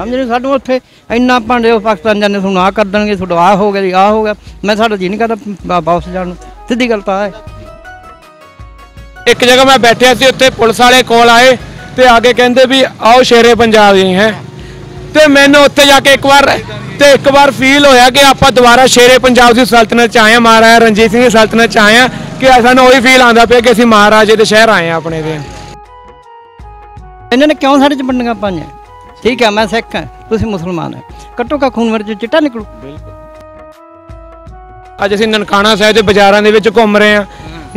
समझ नहीं सानू उत्थे इन्ना भांडे उस पाकिस्तान जाने तुहानू आ कर देणगे तुहाडा आ हो गया जी आ हो गया मैं साडा जी नहीं करदा वापस जाण नू सीधी गल तां है। एक जगह मैं बैठिया सी उत्थे पुलिस वाले कोल आए ते आगे कहंदे भी आओ शेरे पंजाब जी हैं ते मैनू उत्थे जाके एक बार फील होया कि आपां दोबारा शेरे पंजाब दी सल्तनत च आए हां महाराजा रणजीत सिंह दी सल्तनत च आए हां कि सानू ओही फील आंदा पिया कि असीं महाराजे दे शहर आए हां अपने दे। इन्होंने क्यों साढ़े चंडियाँ पाइया ठीक है मैं सिख हाँ तुम मुसलमान है कट्टो का खून मेरे चिट्टा निकलू। अज असीं ननकाणा साहिब के बाजारां दे विच घूम रहे हैं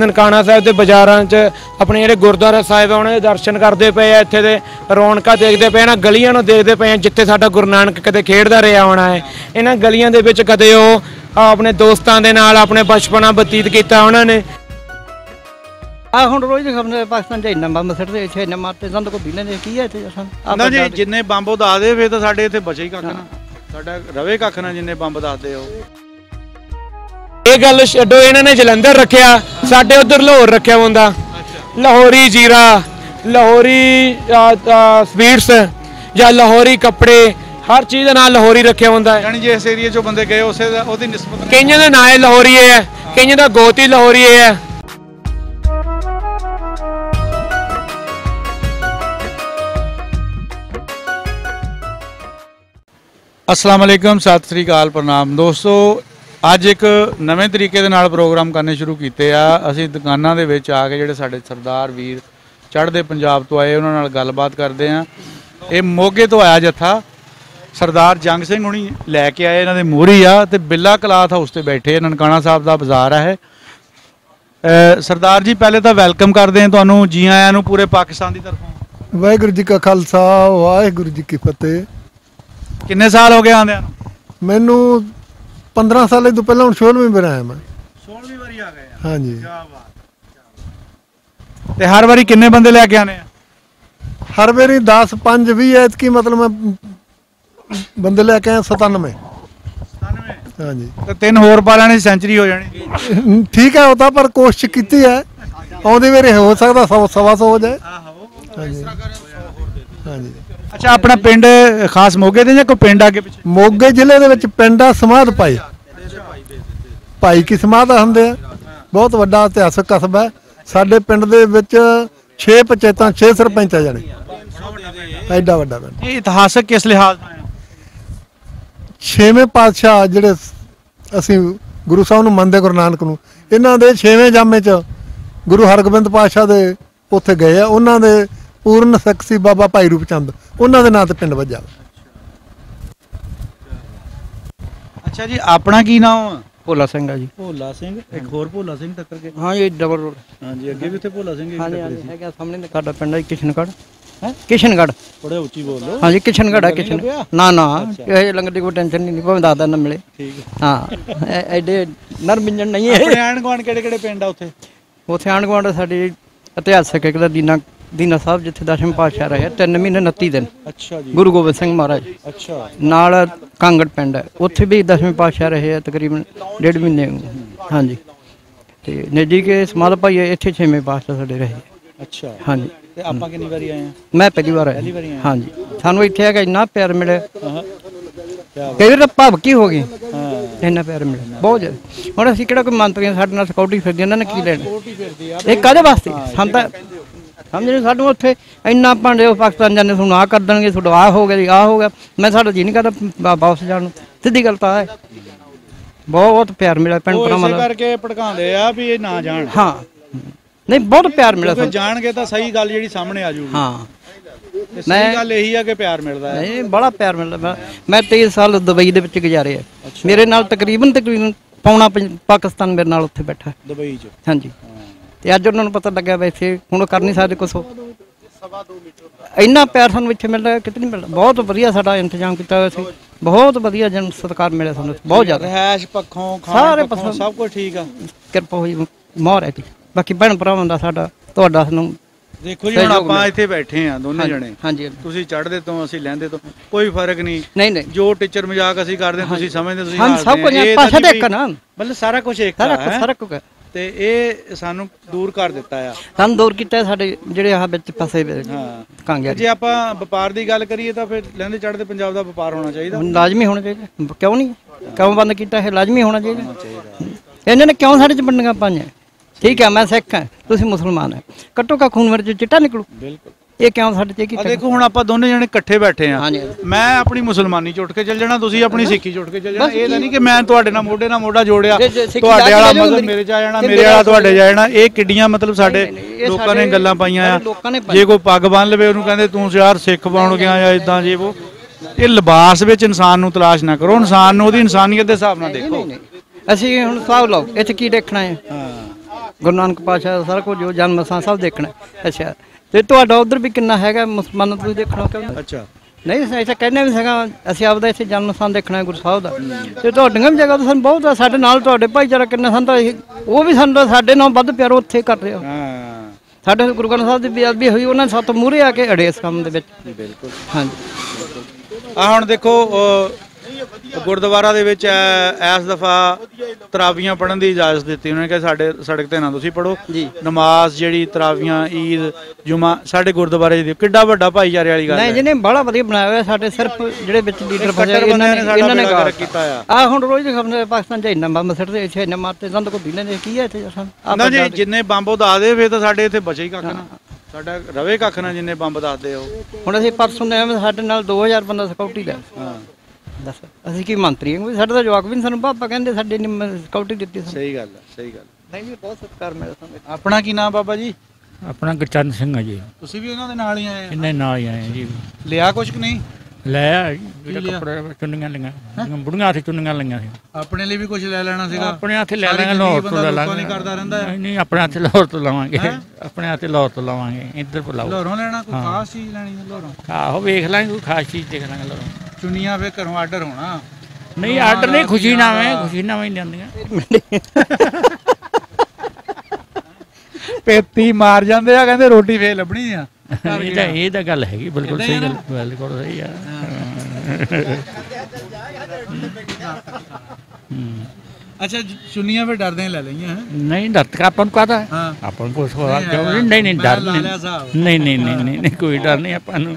ननकाणा साहिब के बाजारां च अपने जिहड़े गुरुद्वारा साहिब है उन्होंने दर्शन करते पे है इत्थे दे रौनकां देखते पे इन्हां गलियां नूं देखते पे जिथे साडा गुरु नानक कदे खेडदा रहा होना है इन्हां गलियां दे विच कदे ओह अपने दोस्तां दे नाल अपने बचपना बतीत कीता उन्हां ने। ਜਲੰਧਰ ਰੱਖਿਆ ਸਾਡੇ ਉਧਰ ਲਾਹੌਰ ਰੱਖਿਆ ਹੁੰਦਾ ਲਾਹੌਰੀ ਜੀਰਾ ਲਾਹੌਰੀ ਸਵੀਟਸ ਜਾਂ ਲਾਹੌਰੀ ਕੱਪੜੇ ਹਰ ਚੀਜ਼ ਦਾ ਨਾਂ ਲਾਹੌਰੀ ਰੱਖਿਆ ਹੁੰਦਾ ਕਈਆਂ ਦਾ ਨਾਂ ਲਾਹੌਰੀ ਹੈ ਕਈਆਂ ਦਾ ਗੋਤੀ ਲਾਹੌਰੀ ਹੈ। अस्सलाम वालेकुम सत श्री अकाल प्रणाम दोस्तों अज एक नवें तरीके दे नाल प्रोग्राम करने शुरू किए असीं दुकानां दे विच आ के जिहड़े साडे सरदार वीर चढ़दे पंजाब तो आए उन्हां नाल गलबात करदे आं। इह मोगे तो आया जत्था सरदार जंग सिंह हुणी लैके आए इन्हां दे मूहरी आ ते बिल्ला कलाथ हाउस ते बैठे ननकाणा साहिब दा बाजार है। सरदार जी पहले तां वैलकम करदे आं तुहानूं जी आयां नूं पूरे पाकिस्तान दी तरफों। वाहिगुरू जी का खालसा वाहिगुरू जी की फतेह। किन्ने साल हो गए आंदे मैनू 15 साल तो पहले 16वीं बार आया मैं 16वीं बारी आ गया। हाँ जी क्या बात ते हर बारी किन्ने बंदे लेके आने हर बारी 10 5 20 ऐतकी मतलब मैं बंदे लेके आया 97। हाँ जी तो 3 होर बालां दी सेंचुरी हो जानी ठीक है होता पर कोशिश कीती है आंदे बारी हो सकदा 100 125 हो जाए। हाँ जी हाँ जी अच्छा अपना पिंड खास मोगे दे जां कोई पिंड आगे पीछे मोगे जिले दे विच पिंड समाध पाई भाई की समाध हुंदे बहुत वड्डा इतिहासक कस्बा है साडे पिंड दे विच 6 पंचायतां 6 सरपंच जाने एडा वड्डा पिंड। ये इतिहासक किस लिहाज छेवें पातशाह जिहड़े असीं गुरु साहब नूं मनदे गुरु नानक नूं इन्हां दे 6वें जामे च गुरु हरगोबिंद पातशाह दे उत्थे गए आ उन्हां दे पूर्ण सक्सी बाबा भाई रूप चंद उन्हां दे नां ते पिंड वज्जा। अच्छा जी अपना की नाम भोला सिंह है जी भोला सिंह एक होर भोला सिंह टक्कर के। हाँ ये डबल रोड। हाँ जी अगे भी उत्थे भोला सिंह ही है क्या सामने ने साडा पिंड है किशनगढ़ है किशनगढ़ थोड़ा उच्ची बोलो। हाँ जी किशनगढ़ है किशन ना ना ये लंगर दी कोई टेंशन नहीं भावें दादा ना मिले ठीक है। हां एडे नरमिंजन नहीं है अपने आंड गुआंड केड़े-केड़े पिंड आ उत्थे उत्थे आंड गुआंड साडी इतिहासक एक दीना दीना साहब जिथे 10वें पातशाह रहे 3 महीने 29 दिन। अच्छा जी गुरु गोबिंद सिंह महाराज। अच्छा नाल कांगड़ पिंड है उत्थे भी 10वें पातशाह रहे है तकरीबन 1.5 महीने। हाँ जी ते नेजी के समाल भाई इथे 6वें पातशाह साडे रहे। अच्छा हाँ जी ते आपां कितनी बारी आए हैं मैं पहली बार आया। हाँ जी सानू इथे आके इन्ना प्यार मिले कई बार भावकी हो गई इन्ना प्यार मिले बहुत ज्यादा हुण असीं किहड़ा कोई मंतरी साडे नाल सिक्योरिटी फिरदी इन्हां ने की लेना इह काहदे वास्ते संता समझ नहीं सानू उत्थे इन्ना भांडे उस पाकिस्तान जाने तुहानू आ कर देणगे तुहाडा आ हो गया जी आ हो गया मैं साडा जी नहीं करदा वापस जाण नू सीधी गल तां है बहुत प्यार मिला पिंड भरावां दा करके भड़कांदे आ भी ए ना जाण। हां नहीं बहुत प्यार मिला सानू जाणगे तां सही गल जेहड़ी सामने आ जूगी। हां सही गल यही है कि प्यार मिलदा है नहीं बड़ा प्यार मिलदा मैं 23 साल दुबई दे विच गुजारे आ मेरे नाल तकरीबन पौना पाकिस्तान मेरे नाल उत्थे बैठा है दुबई च। हां जी अज उन्होंने पता लगे वैसे हूँ कर नहीं सकते कुछ इन्ना प्यार सूँ इतने मिल रहा है कितने मिल रहा बहुत वधिया साडा इंतजाम किया हुआ बहुत वधिया जन सत्कार मिले सूँ बहुत ज्यादा रहायश पक्षों सारे पक्षों सब कुछ ठीक है कृपा हुई मोहर है बाकी भैन भरावां दा साडा तुहाडा सानू देखो जी आप इतने बैठे हैं दोनों जने। हाँ जी तुम चढ़ते तो असं लेंदे तो कोई फर्क नहीं नहीं नहीं जो टीचर मजाक असं करते समझते मतलब सारा कुछ एक सारा कुछ तो ये सानू दूर कर दिता है, सानू दूर किया साडे जिहड़े आह विच पासे कांगे। जे आपां व्यापार की गल करिए तो फिर लहिंदे चढ़दे पंजाब का व्यापार होना चाहिए, लाजमी होना चाहिए, क्यों नहीं, क्यों बंद किया है, लाजमी होना चाहिए। इन्होंने क्यों साढ़े पंडियां पाइयां, ठीक है मैं सिख हाँ तुसीं मुसलमान है, कट्टो का खून मेरे चिट्टा निकलू, बिल्कुल ਇਹ ਕਿਉਂ ਸਾਡੇ ਤੇ ਕੀ। ਦੇਖੋ ਹੁਣ ਆਪਾਂ ਦੋਨੇ ਜਣੇ ਇਕੱਠੇ ਬੈਠੇ ਆ, ਮੈਂ ਆਪਣੀ ਮੁਸਲਮਾਨੀ ਛੁੱਟ ਕੇ ਚੱਲ ਜਾਣਾ, ਤੁਸੀਂ ਆਪਣੀ ਸਿੱਖੀ ਛੁੱਟ ਕੇ ਚੱਲ ਜਾਣਾ, ਇਹ ਤਾਂ ਨਹੀਂ ਕਿ ਮੈਂ ਤੁਹਾਡੇ ਨਾਲ ਮੋਢਾ ਜੋੜਿਆ ਤੁਹਾਡੇ ਵਾਲਾ ਮਜ਼ਹਬ ਮੇਰੇ ਚ ਆ ਜਾਣਾ, ਮੇਰੇ ਵਾਲਾ ਤੁਹਾਡੇ ਜਾ ਜਾਣਾ। ਇਹ ਕਿੱਡੀਆਂ ਮਤਲਬ ਸਾਡੇ ਲੋਕਾਂ ਨੇ ਗੱਲਾਂ ਪਾਈਆਂ ਆ, ਜੇ ਕੋਈ ਪੱਗ ਬੰਨ ਲਵੇ ਉਹਨੂੰ ਕਹਿੰਦੇ ਤੂੰ ਯਾਰ ਸਿੱਖ ਬਣ ਗਿਆ ਜਾਂ ਇਦਾਂ। ਜੇ ਉਹ ਇਹ ਲਿਬਾਸ ਵਿੱਚ ਇਨਸਾਨ ਨੂੰ ਤਲਾਸ਼ ਨਾ ਕਰੋ, ਇਨਸਾਨ ਨੂੰ ਉਹਦੀ ਇਨਸਾਨੀਅਤ ਦੇ ਹਿਸਾਬ ਨਾਲ ਦੇਖੋ। ਅਸੀਂ ਹੁਣ ਹਿਸਾਬ ਲਾਓ ਇੱਥੇ ਕੀ ਦੇਖਣਾ ਹੈ, ਗੁਰੂ ਨਾਨਕ ਪਾਤਸ਼ਾਹ ਸਾਰਾ ਕੁਝ ਜੋ ਜਨਮ ਸਾਂ ਸਭ ਦੇਖਣਾ। ਅੱਛਾ ਤੇ ਤੁਹਾਡਾ ਉਧਰ ਵੀ ਕਿੰਨਾ ਹੈਗਾ ਮੁਸਲਮਾਨ ਤੁਸੀਂ ਦੇਖਣਾ ਕਿਉਂ, ਅੱਛਾ ਨਹੀਂ ਐਸਾ ਕਹਿੰਦੇ ਵੀ ਸੀਗਾ ਅਸੀਂ ਆਪਦਾ ਇੱਥੇ ਜਨਮ ਸਥਾਨ ਦੇਖਣਾ ਗੁਰੂ ਸਾਹਿਬ ਦਾ, ਤੇ ਤੁਹਾਡੀਆਂ ਵੀ ਜਗ੍ਹਾ ਤਾਂ ਸਾਨੂੰ ਬਹੁਤ ਆ, ਸਾਡੇ ਨਾਲ ਤੁਹਾਡੇ ਭਾਈਚਾਰਾ ਕਿੰਨਾ ਸਾਨੂੰ ਤਾਂ ਉਹ ਵੀ ਸਾਨੂੰ ਸਾਡੇ ਨਾਲ ਵੱਧ ਪਿਆਰ ਉੱਥੇ ਕਰ ਰਹੇ ਹੋ। ਸਾਡੇ ਗੁਰੂ ਗ੍ਰੰਥ ਸਾਹਿਬ ਦੀ ਬੇਅਦਬੀ ਹੋਈ, ਉਹਨਾਂ ਸੱਤ ਮੂਹਰੇ ਆ ਕੇ ਅੜੇ ਇਸ ਕੰਮ ਦੇ ਵਿੱਚ। ਬਿਲਕੁਲ ਹਾਂਜੀ ਆ ਹੁਣ ਦੇਖੋ ਗੁਰਦੁਆਰਾ ਦੇ ਵਿੱਚ ਇਸ ਦਫਾ ਤਰਾਵੀਆਂ ਪੜ੍ਹਨ ਦੀ ਇਜਾਜ਼ਤ ਦਿੱਤੀ, ਉਹਨਾਂ ਨੇ ਕਿਹਾ ਸਾਡੇ ਸੜਕ ਤੇ ਨਾ ਤੁਸੀਂ ਪੜੋ ਨਮਾਜ਼ ਜਿਹੜੀ ਤਰਾਵੀਆਂ ਈਦ ਜੁਮਾ ਸਾਡੇ ਗੁਰਦੁਆਰੇ ਦੀ। ਕਿੱਡਾ ਵੱਡਾ ਭਾਈਚਾਰੇ ਵਾਲੀ ਗੱਲ ਹੈ, ਨਹੀਂ ਜਿਹਨੇ ਬੜਾ ਵਧੀਆ ਬਣਾਇਆ ਹੋਇਆ, ਸਾਡੇ ਸਿਰਫ ਜਿਹੜੇ ਵਿੱਚ ਲੀਡਰ ਬਣਿਆ ਇਹਨਾਂ ਨੇ ਗਾਰ ਕੀਤਾ ਆ। ਹੁਣ ਰੋਜ਼ ਖਬਰ ਪਾਕਿਸਤਾਨ ਚ ਇੰਨਾ ਬੰਬ ਸਿੱਟਦੇ, ਇੱਥੇ ਇੰਨਾ ਮਾਰਦੇ, ਦੰਦ ਕੋ ਬਿਨਾਂ ਦੇ ਕੀ ਹੈ ਇੱਥੇ ਨਾ ਜੀ, ਜਿੰਨੇ ਬੰਬ ਉਡਾ ਦੇ ਫੇਰ ਤਾਂ ਸਾਡੇ ਇੱਥੇ ਬਚੇ ਹੀ ਕੱਖ ਨਾ, ਸਾਡਾ ਰਵੇ ਕੱਖ ਨਾ ਜਿੰਨੇ ਬੰਬ ਦੱਸਦੇ ਹੋ। ਹੁਣ ਅਸੀਂ ਪਰਸੋਂ ਸਾਡੇ ਨਾਲ 2000 ਬੰਦਾ ਸਿਕਿਉਰਟੀ ਲੈ, ਦੱਸ ਅਸੀਂ ਕੀ ਮੰਤਰੀ ਹਾਂ, ਸਾਡੇ ਤਾਂ ਜਵਾਕ ਵੀ ਸਾਨੂੰ ਪਾਪਾ ਕਹਿੰਦੇ ਸਾਡੇ ਸਿਕਿਉਰਟੀ ਦਿੱਤੀ। ਸਹੀ ਗੱਲ ਹੈ, ਸਹੀ ਗੱਲ ਨਹੀਂ ਵੀ ਬਹੁਤ ਸਤਿਕਾਰ ਮਿਲਿਆ ਸਾਨੂੰ। ਆਪਣਾ ਕੀ ਨਾਮ ਬਾਬਾ ਜੀ? ਆਪਣਾ ਗੁਰਚਨ ਸਿੰਘ ਹੈ ਜੀ। ਤੁਸੀਂ ਵੀ ਉਹਨਾਂ ਦੇ ਨਾਲ ਹੀ ਆਏ? ਇਹਨਾਂ ਨਾਲ ਹੀ ਆਏ ਜੀ। ਲਿਆ ਕੁਛ ਕਿ ਨਹੀਂ ਲਿਆ? ਕੱਪੜੇ ਚੁੰਨੀਆਂ ਲਈਆਂ, ਬੁੜੀਆਂ ਹੱਥ ਚੁੰਨੀਆਂ ਲਈਆਂ ਸੀ। ਆਪਣੇ ਲਈ ਵੀ ਕੁਛ ਲੈ ਲੈਣਾ ਸੀਗਾ? ਆਪਣੇ ਹੱਥ ਲੈ ਲੈਣਾ, ਲਾਹੌਰ ਤੋਂ ਲੈ ਲਾਂਗੇ। ਨਹੀਂ ਆਪਣੇ ਹੱਥ ਲਾਹੌਰ ਤੋਂ ਲਵਾਂਗੇ, ਆਪਣੇ ਹੱਥ ਲਾਹੌਰ ਤੋਂ ਲਵਾਂਗੇ। ਇੱਧਰ ਲਾਹੌਰੋਂ ਲੈਣਾ, ਕੋਈ ਖਾਸ ਚੀਜ਼ ਲੈਣੀ ਲਾਹੌਰੋਂ? ਆਹੋ ਵੇਖ ਲਾਂਗੇ, ਕੋਈ ਖਾਸ ਚੀਜ਼ ਦੇਖ ਲਾਂਗੇ ਲਾਹੌਰੋਂ। ਚੁੰਨੀਆਂ ਫਿਰ ਘਰੋਂ ਆਰਡਰ ਹੋਣਾ? ਨਹੀਂ ਆਰਡਰ ਨਹੀਂ, ਖੁਸ਼ੀ ਨਾ ਮੈਂ, ਖੁਸ਼ੀ ਨਾ ਮੈਂ ਲਿਆਂਦੀਆਂ। 35 ਮਾਰ ਜਾਂਦੇ ਆ, ਕਹਿੰਦੇ ਰੋਟੀ ਫੇਰ ਲੱਭਣੀ ਆ। ਇਹ ਤਾਂ ਗੱਲ ਹੈਗੀ, ਬਿਲਕੁਲ ਸਹੀ ਗੱਲ, ਬਿਲਕੁਲ ਸਹੀ ਆ। ਅੱਛਾ ਚੁੰਨੀਆਂ ਫਿਰ ਡਰਦੇ ਲੈ ਲਈਆਂ? ਨਹੀਂ ਡਰਤ ਆਪਾਂ ਨੂੰ ਕਾਹਦਾ, ਆਪਾਂ ਨੂੰ ਕੁਛ ਹੋਇਆ ਨਹੀਂ, ਨਹੀਂ ਡਰ ਨਹੀਂ, ਨਹੀਂ ਨਹੀਂ ਕੋਈ ਡਰ ਨਹੀਂ ਆਪਾਂ ਨੂੰ,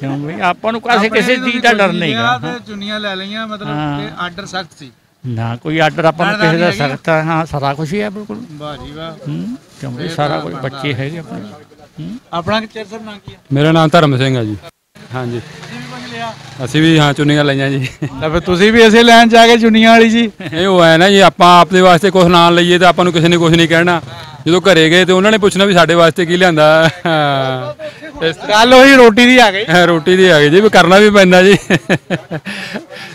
ਕਿਉਂ ਬਈ ਆਪਾਂ ਨੂੰ ਕਾਸੇ ਕਿਸੇ ਚੀਜ਼ ਦਾ ਡਰ ਨਹੀਂ ਹੈਗਾ। ਚੁੰਨੀਆਂ ਲੈ ਲਈਆਂ ਮਤਲਬ ਆਰਡਰ ਸਖਤ ਸੀ ਨਾ, ਕੋਈ ਆਰਡਰ ਆਪਾਂ ਨੂੰ ਕਿਸੇ ਦਾ ਸਖਤ ਆ। ਹਾਂ ਸਾਰਾ ਕੁਝ ਹੀ ਹੈ, ਬਿਲਕੁਲ ਵਾਹ ਜੀ ਵਾਹ। ਕਿਉਂ ਬਈ ਸਾਰਾ ਕੁਝ ਬੱਚੇ ਹੈਗੇ ਆਪਣੇ। ਆਪਣਾ ਚੇਅਰ ਸਾਹਿਬ ਨਾਮ ਕੀ ਹੈ? ਮੇਰਾ ਨਾਮ ਧਰਮ ਸਿੰਘ ਹੈ ਜੀ। ਹਾਂਜੀ ਅਸੀਂ ਵੀ ਹਾਂ ਚੁੰਨੀਆਂ ਲਈਆਂ ਜੀ। ਤਾਂ ਫਿਰ ਤੁਸੀਂ ਵੀ ਇਸੇ ਲਾਈਨ ਚ ਆ ਕੇ ਚੁੰਨੀਆਂ ਵਾਲੀ ਜੀ? ਇਹ ਉਹ ਹੈ ਨਾ ਜੀ, ਆਪਾਂ ਆਪਦੇ ਵਾਸਤੇ ਕੁਛ ਨਾ ਲਈਏ ਤਾਂ ਆਪਾਂ ਨੂੰ ਕਿਸੇ ਨੇ ਕੁਛ ਨਹੀਂ ਕਹਿਣਾ, ਜਦੋਂ ਘਰੇ ਗਏ ਤੇ ਉਹਨਾਂ ਨੇ ਪੁੱਛਣਾ ਵੀ ਸਾਡੇ ਵਾਸਤੇ ਕੀ ਲਿਆਂਦਾ। ਕੱਲ ਉਹੀ ਰੋਟੀ ਦੀ ਆ ਗਈ, ਰੋਟੀ ਦੀ ਆ ਗਈ ਜੀ, ਵੀ ਕਰਨਾ ਵੀ ਪੈਂਦਾ ਜੀ,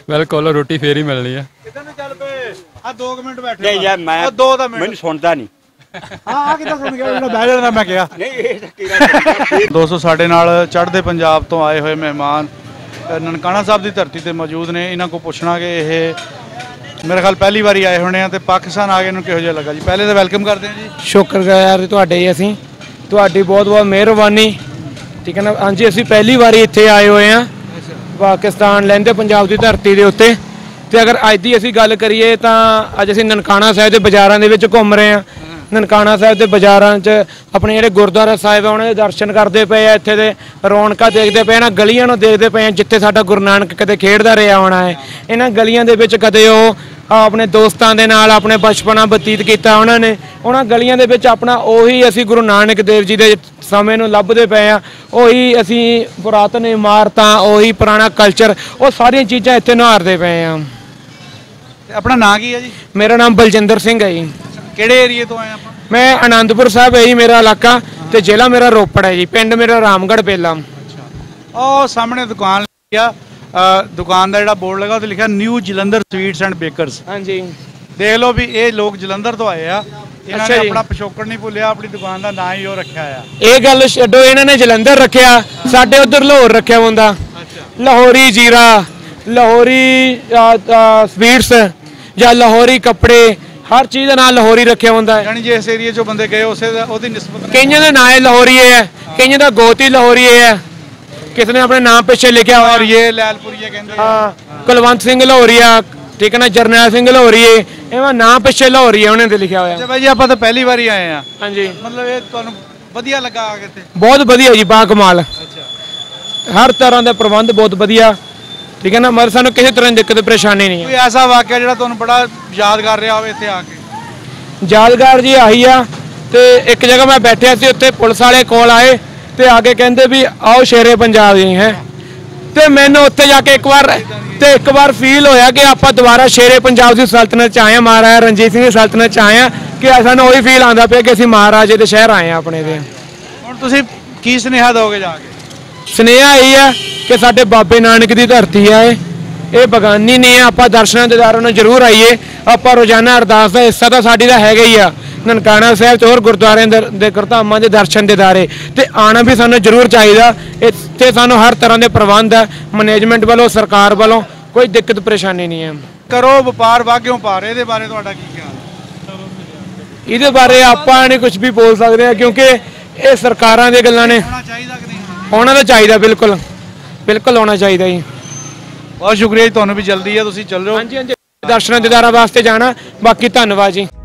ਬਿਲਕੁਲ ਰੋਟੀ ਫੇਰ ਹੀ ਮਿਲਣੀ ਆ। ਕਿੱਦਾਂ ਨੂੰ ਚੱਲ ਪਏ ਆ 2 ਮਿੰਟ ਬੈਠੇ ਯਾਰ, ਮੈਂ 2 ਦਾ ਮਿੰਟ ਮੈਨੂੰ ਸੁਣਦਾ ਨਹੀਂ। ਹਾਂ ਕਿੱਦਾਂ ਸੁਣ ਗਿਆ ਜਿਹੜਾ ਬਹਿ ਜਾਂਦਾ, ਮੈਂ ਕਿਹਾ ਨਹੀਂ ਇਹ ਕਿਹੜਾ। ਦੋਸਤੋ ਸਾਡੇ ਨਾਲ ਚੜ੍ਹਦੇ ਪੰਜਾਬ ਤੋਂ ਆਏ ਹੋਏ ਮਹਿਮਾਨ ਨਨਕਾਣਾ ਸਾਹਿਬ ਦੀ ਧਰਤੀ ਤੇ ਮੌਜੂਦ ਨੇ, ਇਹਨਾਂ ਕੋਲ ਪੁੱਛਣਾ ਕਿ ਇਹ ਮੇਰੇ ਖਿਆਲ ਪਹਿਲੀ ਵਾਰੀ ਆਏ ਹੋਣੇ ਆ ਤੇ ਪਾਕਿਸਤਾਨ ਆ ਗਏ ਨੂੰ ਕਿਹੋ ਜਿਹਾ ਲੱਗਾ ਜੀ? ਪਹਿਲੇ ਤਾਂ ਵੈਲਕਮ ਕਰਦੇ ਹਾਂ ਜੀ। ਸ਼ੁਕਰਗੁਜ਼ਾਰ ਤੁਹਾਡੇ ਹੀ, ਅਸੀਂ ਤੁਹਾਡੀ ਬਹੁਤ ਬਹੁਤ ਮਿਹਰਬਾਨੀ, ਠੀਕ ਹੈ ਨਾ। ਹਾਂਜੀ ਅਸੀਂ ਪਹਿਲੀ ਵਾਰੀ ਇੱਥੇ ਆਏ ਹੋਏ ਹਾਂ ਪਾਕਿਸਤਾਨ ਲਹਿੰਦੇ ਪੰਜਾਬ ਦੀ ਧਰਤੀ ਦੇ ਉੱਤੇ, ਤੇ ਅਗਰ ਅੱਜ ਦੀ ਅਸੀਂ ਗੱਲ ਕਰੀਏ ਤਾਂ ਅੱਜ ਅਸੀਂ ਨਨਕਾਣਾ ਸਾਹਿਬ ਦੇ ਬਾਜ਼ਾਰਾਂ ਦੇ ਵਿੱਚ ਘੁੰਮ ਰਹੇ ਹਾਂ। ਨਨਕਾਣਾ ਸਾਹਿਬ ਦੇ ਬਾਜ਼ਾਰਾਂ 'ਚ ਆਪਣੇ ਜਿਹੜੇ ਗੁਰਦੁਆਰਾ ਸਾਹਿਬ ਆ ਉਹਨਾਂ ਦੇ ਦਰਸ਼ਨ ਕਰਦੇ ਪਏ ਆ, ਇੱਥੇ ਦੇ ਰੌਣਕਾਂ ਦੇਖਦੇ ਪਏ ਆ, ਇਹਨਾਂ ਗਲੀਆਂ ਨੂੰ ਦੇਖਦੇ ਪਏ ਆ ਜਿੱਥੇ ਸਾਡਾ ਗੁਰੂ ਨਾਨਕ ਕਦੇ ਖੇਡਦਾ ਰਿਹਾ ਹੋਣਾ ਹੈ। ਇਹਨਾਂ ਗਲੀਆਂ ਦੇ ਵਿੱਚ ਕਦੇ ਉਹ ਆਪਣੇ ਦੋਸਤਾਂ ਦੇ ਨਾਲ ਆਪਣੇ ਬਚਪਨਾ ਬਤੀਤ ਕੀਤਾ ਉਹਨਾਂ ਨੇ, ਉਹਨਾਂ ਗਲੀਆਂ ਦੇ ਵਿੱਚ ਆਪਣਾ ਉਹੀ ਅਸੀਂ ਗੁਰੂ ਨਾਨਕ ਦੇਵ ਜੀ ਦੇ ਸਮੇਂ ਨੂੰ ਲੱਭਦੇ ਪਏ ਆ, ਉਹੀ ਅਸੀਂ ਪੁਰਾਤਨ ਇਮਾਰਤਾਂ, ਉਹੀ ਪੁਰਾਣਾ ਕਲਚਰ, ਉਹ ਸਾਰੀਆਂ ਚੀਜ਼ਾਂ ਇੱਥੇ ਨਿਹਾਰਦੇ ਪਏ ਆ। ਆਪਣਾ ਨਾਂ ਕੀ ਹੈ ਜੀ? ਮੇਰਾ ਨਾਮ ਬਲਜਿੰਦਰ ਸਿੰਘ ਹੈ ਜੀ। ਕਿਹੜੇ ਏਰੀਏ ਤੋਂ ਆਏ ਆਪਾਂ? ਮੈਂ ਆਨੰਦਪੁਰ ਸਾਹਿਬ ਹੈ ਜੀ ਮੇਰਾ ਇਲਾਕਾ, ਤੇ ਜ਼ਿਲ੍ਹਾ ਮੇਰਾ ਰੋਪੜ ਹੈ ਜੀ, ਪਿੰਡ ਮੇਰਾ ਰਾਮਗੜ੍ਹ ਬੇਲਾ। ਉਹ ਸਾਹਮਣੇ ਦੁਕਾਨ ਲਿਆ, ਦੁਕਾਨ ਦਾ ਜਿਹੜਾ ਬੋਰਡ ਲੱਗਾ ਉਹ ਤੇ ਲਿਖਿਆ new Jalandhar sweets and bakers. ਹਾਂਜੀ ਦੇਖ ਲਓ ਵੀ ਇਹ ਲੋਕ ਜਲੰਧਰ ਤੋਂ ਆਏ ਆ, ਇਹਨਾਂ ਨੇ ਆਪਣਾ ਪਿਛੋਕੜ ਨਹੀਂ ਭੁੱਲਿਆ, ਆਪਣੀ ਦੁਕਾਨ ਦਾ ਨਾਂ ਹੀ ਉਹ ਰੱਖਿਆ ਆ। ਇਹ ਗੱਲ ਛੱਡੋ, ਇਹਨਾਂ ਨੇ ਜਲੰਧਰ ਰੱਖਿਆ, ਸਾਡੇ ਉਧਰ ਲਾਹੌਰ ਰੱਖਿਆ ਹੁੰਦਾ, ਲਾਹੌਰੀ ਜੀਰਾ, ਲਾਹੌਰੀ ਸਵੀਟਸ ਜਾਂ ਲਾਹੌਰੀ ਕੱਪੜੇ, ਹਰ ਚੀਜ਼ ਦਾ ਨਾਂ ਲਾਹੌਰੀ ਰੱਖਿਆ ਹੁੰਦਾ ਹੈ। ਯਾਨੀ ਜਿਸ ਏਰੀਏ ਚੋਂ ਬੰਦੇ ਗਏ ਉਸੇ ਦਾ ਉਹਦੀ ਨਿਸਬਤ, ਕਈਆਂ ਦਾ ਨਾਂ ਹੈ ਲਾਹੌਰੀ ਹੈ, ਕਈਆਂ ਦਾ ਗੋਤੀ ਲਾਹੌਰੀ ਹੈ, ਕਿਸੇ ਨੇ ਆਪਣੇ ਨਾਮ ਪਿੱਛੇ ਲਿਖਿਆ ਹੋਇਆ, ਇਹ ਲਾਲਪੁਰੀਏ ਕਹਿੰਦੇ, ਹਾਂ ਕੁਲਵੰਤ ਸਿੰਘ ਲਾਹੌਰੀਆ, ठीक है ना, जरनैल सिंह लाहौरी है, एवं ना पिछे लाहौरी है उन्हें तो लिखा हुआ। अच्छा भाई आप तो पहली बार आए हैं। हाँ जी, मतलब ये तुहानू वधिया लगा आ गए? बहुत वधिया जी, बा कमाल। अच्छा, हर तरह का प्रबंध बहुत वधिया, ठीक है ना, मतलब सानू किसी तरह की दिक्कत परेशानी नहीं है। कोई ऐसा वाकया जो तुहानू बड़ा यादगार रहा होवे इत्थे आके? यादगार जी आही आ ते एक जगह मैं बैठा सी, उत्थे पुलिस वाले कोल आए ते आके कहंदे भी आओ शेरे पंजाब जी हैं, ते मैंने उत्थे जाके एक बार फील होया कि आप दोबारा शेरे पंजाब की सल्तनत आए हैं, महाराजा रणजीत सिंह की सल्तनत आए हैं, कि सानू वही फील आता पे कि असीं महाराजे दे शहर आए हैं अपने दे। हुण तुसीं की सुनेहा दोगे जाके? सुनेहा यही है कि साडे बाबे नानक की धरती है, ये बगानी नहीं है, आप दर्शनां दीदारां नूं जरूर आईए। आप रोजाना अरदास का हिस्सा तो साडी दा हैगा ही आ, ननकाना साहब तो होर गुरुद्वारे दे करतामां दे दर्शन दीदारे ते आना भी सानू जरूर चाहिदा। इत्थे सानू हर तरह के प्रबंध है, मैनेजमेंट वालों सरकार वालों कोई दिक्कत परेशानी नहीं है। करो व्यापार वाग्यों पार, इहदे बारे तुहाडा की ख्याल? इहदे बारे आपां नहीं कुछ भी बोल सकते हैं, क्योंकि ये सरकारां दी गल्लां ने। होना तो चाहिए, बिल्कुल बिल्कुल होना चाहिए जी। बहुत शुक्रिया जी, तुहानू भी जल्दी है तुसीं चलो। हाँ जी, दर्शन दीदारा वास्ते जाना। बाकी धन्नवाद जी।